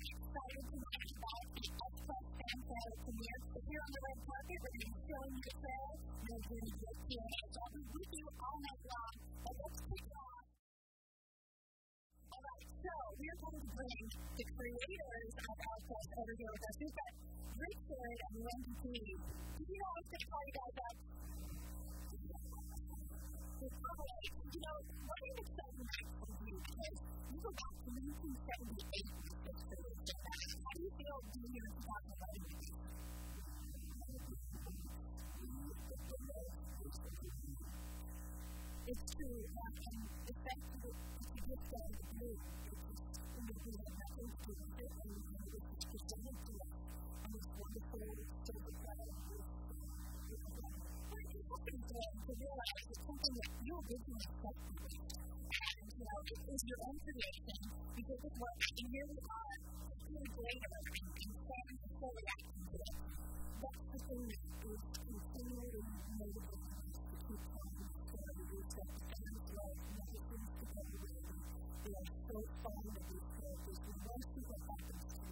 excited to know about the ElfQuest fan sale premiere. If you're on the red carpet, we're going to be showing you the sale. We're going to get Q&A. I'll be with you all night long. But let's kick it off. All right, so we are going to bring the creators of ElfQuest over here with us. We've got Rick Sherrod and Wendy Pini. Do you know I was going to call you guys up? You know, one of the exciting things for you is you go back to 1978 with this story. How do you feel being here in 2011? It's true, and the fact that you just got to do it, we have nothing to do with it, and it was presented to us, and it's wonderful, so the crowd was to realize it's something that you originally expected. And, you know, it is your own creation, because it's what you are, you're a creator, and fans are so reacting to it. That's the thing that is continually motivating us to keep telling the story. It's that the fans love medicines together with them. They are so fond of these characters, and most people have them to them.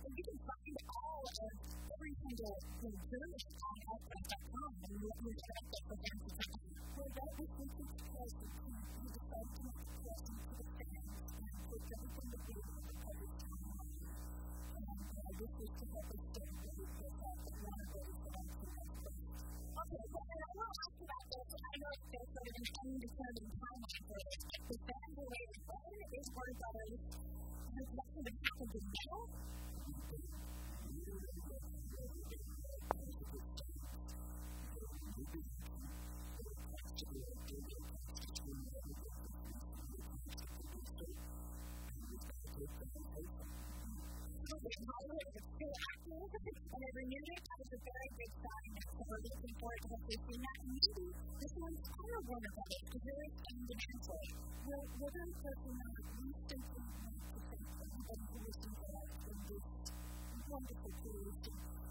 You can find all of every single journey on ElfQuest.com and you can check that for them to come. For that, we think it's because we decided to make the question to the fans and take everything that we have to cover to the audience. And this is to help us stay ready for the fact that one of those belongs to us. Okay, so I want to ask you about this, and I know it's still sort of an undetermined timeline for this, but the fans are waiting. When is Warner Brothers? Has nothing happened in the middle? And I renewed it. That was a very good sign. So we're looking forward to hopefully seeing that. And maybe this one's kind of one of the things that really came to cancel. Well, whether it's a person that we simply want to thank everybody who was involved in this wonderful creation,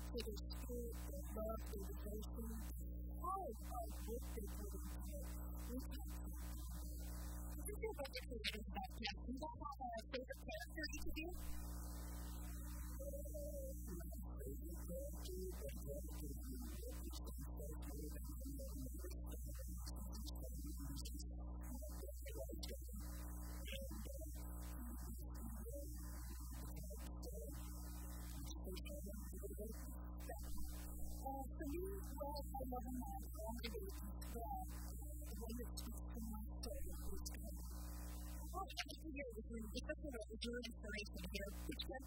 for their spirit, their love, their devotion, all of our work they put into it. We thank you. This is your budget creators about this. You guys have a favorite character each of you? For me, well, I love him as a comedy, but the one that speaks to my story is good. Well, I think here is when you look at your inspiration here, which represents a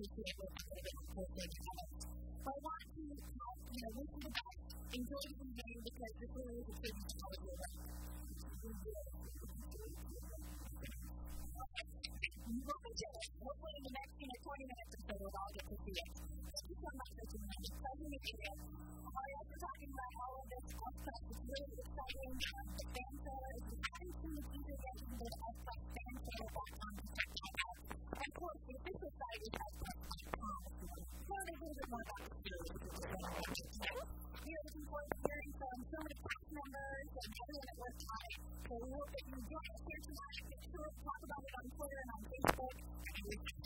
associated with comedy and posting habits. I want to talk, you know, listen to that, enjoy the video because this really is a big part of your life. You won't be jealous. Hopefully, in the next 20 minutes or so, we'll all get to see it. Thank you so much for tonight. It's fun to meet you guys. All right, we're talking about all of this ElfQuest. It's really exciting. The fan sale is an absolute feature that you can go to ElfQuestFanSale.com to check that out. And of course, the official site is ElfQuest.com. So there's a little bit more about the series if you're interested in it. We are looking forward to hearing from so many cast members and everyone at work tonight. So we hope that you enjoy us here tonight. Make sure to talk about it on Twitter and on Facebook.